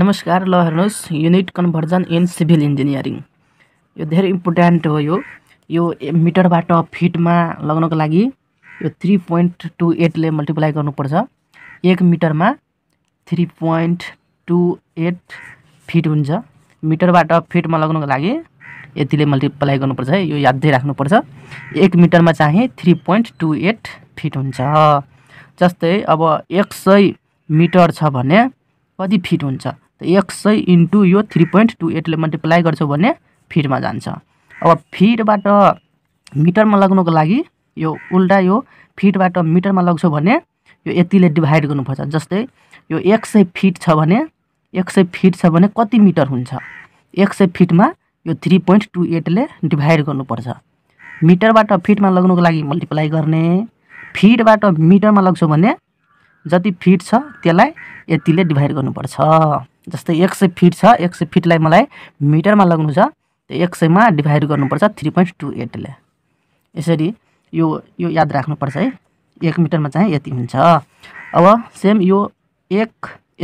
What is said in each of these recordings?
नमस्कार ल हेर्नुस् unit conversion in civil engineering यो धेरै इम्पोर्टेन्ट हो यो मिटरबाट फिटमा लग्नको लागि यो 3.28 ले मल्टिप्लाई गर्नुपर्छ 1 मिटरमा 3.28 फिट हुन्छ मिटरबाट फिटमा लग्नको लागि यतिले मल्टिप्लाई गर्नुपर्छ यो यादै राख्नुपर्छ 1 मिटरमा चाहिँ 3.28 फिट हुन्छ जस्तै अब 100 मिटर छ भने कति फिट हुन्छ त 100 इन्टु यो 3.28 ले मल्टिप्लाई गर्छौ भने फिटमा जान्छ अब फिटबाट मिटरमा लग्नको लागि यो उल्टा यो फिटबाट मिटरमा लग्छौ भने यो यतिले डिभाइड गर्नुपर्छ जस्तै यो 100 फिट छ भने 100 फिट छ भने कति मिटर हुन्छ 100 फिटमा यो 3.28 ले डिभाइड गर्नुपर्छ मिटरबाट फिटमा लग्नको लागि मल्टिप्लाई गर्ने फिटबाट मिटरमा लग्छौ भने जति फिट छ त्यसलाई यतिले डिभाइड गर्नुपर्छ जस्तै 100 फिट छ 100 फिटलाई मलाई मिटरमा लग्नु छ त 100 मा डिभाइड गर्नुपर्छ 3.28 ले यसरी यो याद राख्नुपर्छ है 1 मिटरमा चाहिँ यति हुन्छ अब सेम यो 1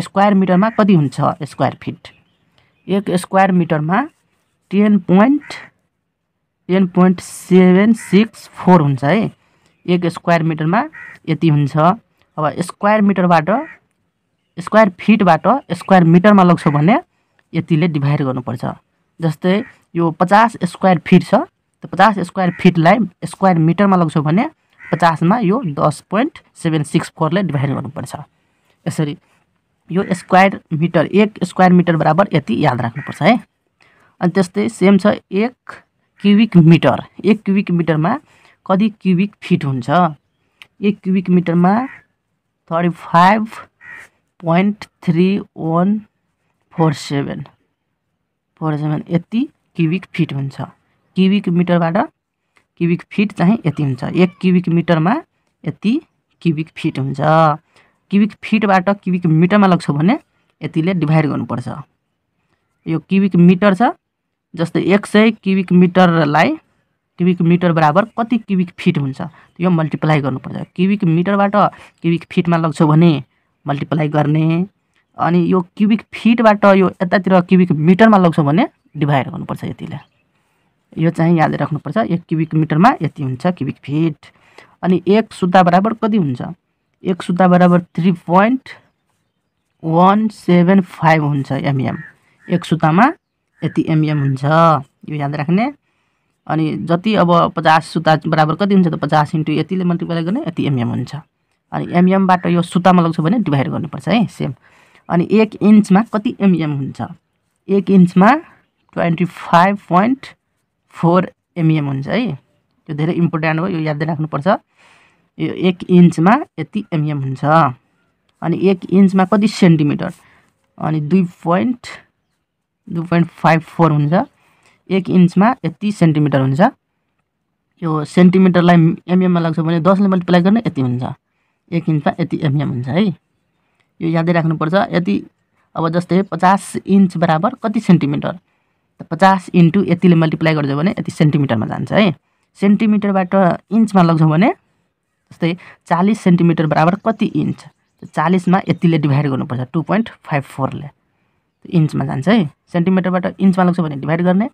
स्क्वायर मिटरमा कति हुन्छ स्क्वायर फिट 1 स्क्वायर मिटरमा 10.764 हुन्छ है 1 स्क्वायर मिटरमा यति हुन्छ अब स्क्वायर मिटरबाट स्क्वायर फिटबाट स्क्वायर मिटरमा लग्छौ भने यतिले डिभाइड गर्नुपर्छ जस्तै यो 50 स्क्वायर फिट छ त 50 स्क्वायर फिटलाई स्क्वायर मिटरमा लग्छौ भने 50 मा यो 10.764 ले डिभाइड गर्नुपर्छ यसरी यो स्क्वायर मिटर 1 स्क्वायर मिटर बराबर यति याद राख्नुपर्छ है अनि त्यस्तै सेम छ 1 क्यूबिक मिटर 1 क्यूबिक मिटरमा कति क्यूबिक फिट हुन्छ 1 क्यूबिक मिटरमा 35.3147 यति क्यूबिक फिट हुन्छ क्यूबिक मिटरबाट क्यूबिक फिट चाहिँ यति हुन्छ 1 क्यूबिक मिटरमा यति क्यूबिक फिट हुन्छ क्यूबिक फिटबाट क्यूबिक मिटरमा लग्छौ भने यतिले डिभाइड गर्नुपर्छ यो क्यूबिक मिटर छ जस्तै 100 क्यूबिक मिटरलाई क्यूबिक मिटर बराबर कति क्यूबिक फिट हुन्छ यो मल्टिप्लाई गर्नुपर्छ क्यूबिक मिटरबाट क्यूबिक फिटमा लग्छौ भने मल्टिप्लाई गर्ने अनि यो क्यूबिक फिटबाट यो यतातिर क्यूबिक मिटरमा लग्छौ भने डिभाइड गर्नुपर्छ यतिले यो चाहिँ याद राख्नुपर्छ 1 क्यूबिक मिटरमा यति हुन्छ क्यूबिक फिट अनि 1 सुत्ता बराबर कति हुन्छ 1 सुत्ता बराबर 3.175 हुन्छ एमएम 1 सुत्तामा यति एमएम हुन्छ यो याद राख्ने अनि जति अब 50 सुता बराबर कति हुन्छ त 50 इन्टु यतिले मल्टिप्लाई गर्ने यति एमएम हुन्छ अनि एमएम बाट यो सुतामा लग्छौ भने डिभाइड गर्नुपर्छ है सेम अनि 1 इन्चमा कति एमएम हुन्छ 1 इन्चमा 25.4 एमएम हुन्छ है यो धेरै इम्पोर्टेन्ट हो यो याद राख्नुपर्छ यो 1 इन्चमा यति एमएम हुन्छ अनि 1 इन्चमा कति सेन्टिमिटर अनि 2.54 हुन्छ 1 इन्चमा यति सेन्टिमिटर हुन्छ यो सेन्टिमिटरलाई एमएम मा लाग्छ भने 10 ले मल्टिप्लाई गर्ने यति हुन्छ 1 इन्चमा यति एमएम हुन्छ है यो यादै राख्नुपर्छ यति अब जस्तै 50 इन्च बराबर कति सेन्टिमिटर त 50 इन्टु यतिले मल्टिप्लाई गर्छौ भने यति सेन्टिमिटरमा जान्छ है सेन्टिमिटरबाट इन्चमा लग्छौ भने जस्तै 40 सेन्टिमिटर बराबर कति इन्च त 40 मा यतिले डिभाइड गर्नुपर्छ 2.54 ले इन्चमा जान्छ है सेन्टिमिटरबाट इन्चमा लग्छौ भने डिभाइड गर्ने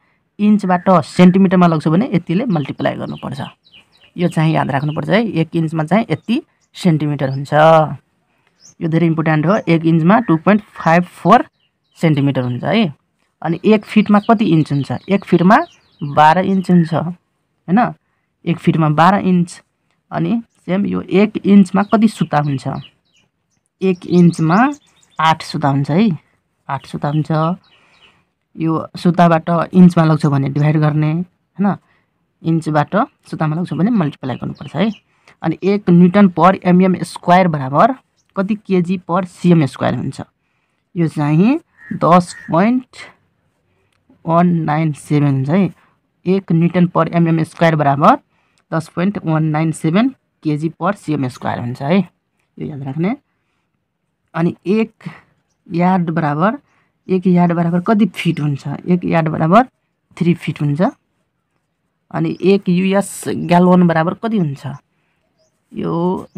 इन्चबाट सेन्टिमिटरमा लग्छौ भने यतिले मल्टिप्लाई गर्नुपर्छ यो चाहिँ याद राख्नुपर्छ है 1 इन्चमा चाहिँ यति सेन्टिमिटर हुन्छ यो धेरै इम्पोर्टेन्ट हो 1 इन्चमा 2.54 सेन्टिमिटर हुन्छ है अनि 1 फिटमा कति इन्च हुन्छ 1 फिटमा 12 इन्च हुन्छ हैन 1 फिटमा 12 इन्च अनि सेम यो 1 इन्चमा कति सुता हुन्छ 1 इन्चमा 8 सुता हुन्छ है 8 सुता हुन्छ यो सुताबाट इन्चमा लग्छौ भने डिभाइड गर्ने हैन इन्चबाट सुतामा लग्छौ भने मल्टिप्लाई गर्नुपर्छ है अनि 1 न्यूटन पर एमएम स्क्वायर बराबर कति केजी पर सीएम स्क्वायर हुन्छ यो चाहिँ 10.197 हुन्छ है 1 न्यूटन पर एमएम स्क्वायर बराबर 10.197 केजी पर सीएम स्क्वायर हुन्छ है यो याद राख्ने अनि 1 यार्ड बराबर 1 यार्ड बराबर कति फिट हुन्छ 1 यार्ड बराबर 3 फिट हुन्छ अनि 1 यूएस ग्यालन बराबर कति हुन्छ यो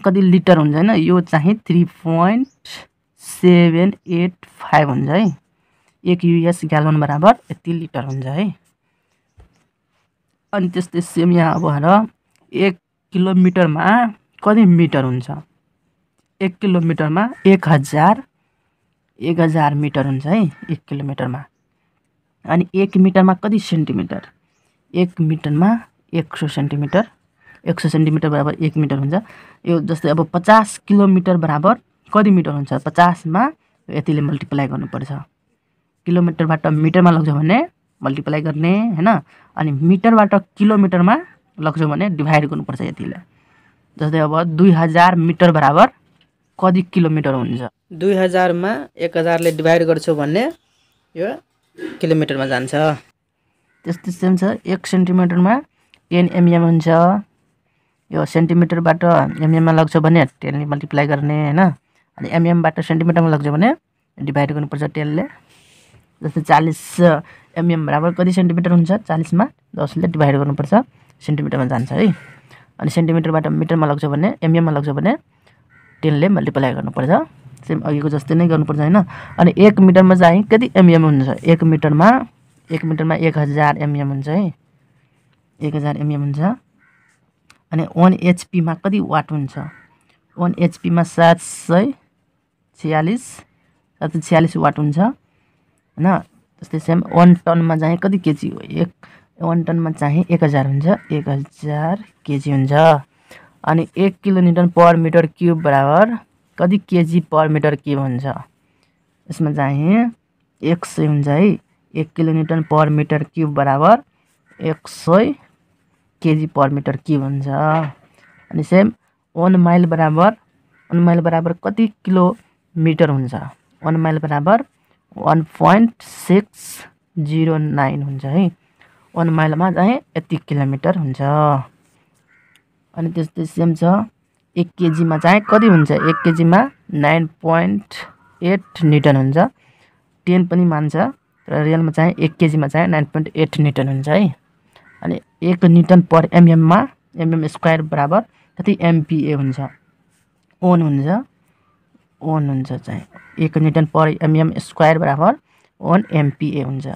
कति लिटर हुन्छ हैन यो चाहिँ 3.785 हुन्छ है एक यूएस गैलन बराबर यति लिटर हुन्छ है। अनि त्यस्तै सेम यहाँ अब हेर 1 किलोमिटर में कति मिटर हुन्छ 1 किलोमिटर में 1000 मिटर हुन्छ है 1 किलोमिटर में। अनि 1 मिटर में कति सेन्टिमिटर 1 मिटर में 100 सेन्टिमिटर 100 सेन्टिमिटर बराबर 1 मिटर हुन्छ। यो जस्तै अब 50 किलोमिटर बराबर कति मिटर हुन्छ 50 में यतिले मल्टिप्लाई गर्नुपर्छ। किलोमिटरबाट मिटरमा लग्छौ भने मल्टिप्लाई गर्ने हैन अनि मिटरबाट किलोमिटरमा लग्छौ भने डिवाइड गर्नुपर्छ यतिले। जस्तै अब 2000 मिटर बराबर कति किलोमिटर हुन्छ 2000 मा 1000 ले डिवाइड गर्छौ भने यो किलोमिटरमा जान्छ। त्यस्तै सेम छ 1 सेन्टिमिटर मा 10 एमएम हुन्छ। यो सेन्टिमिटरबाट एमएम मा लग्छौ भने 10 ले मल्टिप्लाई गर्ने हैन अनि एमएम बाट सेन्टिमिटरमा लग्छौ भने डिवाइड गर्नुपर्छ 10 ले। जस्तै 40 एमएम बराबर कति सेन्टिमिटर हुन्छ 40 मा 10 ले डिवाइड गर्नुपर्छ सेन्टिमिटरमा जान्छ है। अनि सेन्टिमिटरबाट मिटरमा लग्छौ भने एमएम मा लग्छौ भने 10 ले मल्टिप्लाई गर्नुपर्छ। सेम अघिको जस्तै नै गर्नुपर्छ हैन। अनि 1 मिटरमा चाहिँ कति एमएम हुन्छ 1 मिटरमा 1000 एमएम हुन्छ है 1000 एमएम हुन्छ। अनि 1 एचपी मा कति वाट हुन्छ 1 एचपी मा 746 वाट हुन्छ हैन। जस्तै सेम 1 टन मा चाहिँ कति केजी हो 1 टन मा चाहिँ 1000 हुन्छ 1000 केजी हुन्छ। अनि 1 kilo Newton per metre cube बराबर कति केजी पर मिटर क्यूब हुन्छ यसमा चाहिँ 100 हुन्छ है 1 kilo Newton per metre cube बराबर 100 केजी पर मिटर क्यूब हुन्छ। अनि सेम 1 माइल बराबर कति किलोमिटर हुन्छ 1 माइल बराबर 1.609 हुन्छ है 1 माइल मा चाहिँ यति किलोमिटर हुन्छ। अनि त्यस्तै सेम छ 1 केजी मा चाहिँ कति हुन्छ 1 केजी मा 9.8 न्यूटन हुन्छ 10 पनि मान्छ तर रियल मा चाहिँ 1 केजी मा चाहिँ 9.8 न्यूटन हुन्छ है। अनि 1 न्यूटन पर एमएम मा एमएम स्क्वायर बराबर कति एमपीए हुन्छ ओन हुन्छ चाहिँ 1 न्यूटन पर एमएम स्क्वायर बराबर 1 एमपीए हुन्छ।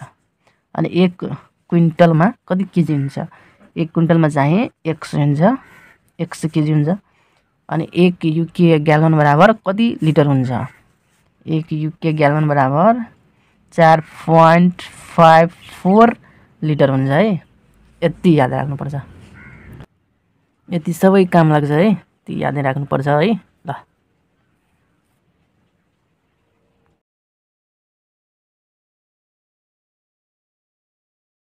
अनि 1 क्विंटल में कति केजी हुन्छ 1 क्विंटल में चाहिए 100 केजी हुन्छ। अनि 1 यूके गैलन बराबर कति लिटर हुन्छ 1 यूके गैलन बराबर 4.54 लिटर हुन्छ है। यति याद राख्नुपर्छ यति सबै काम लाग्छ है ती याद राख्नुपर्छ है।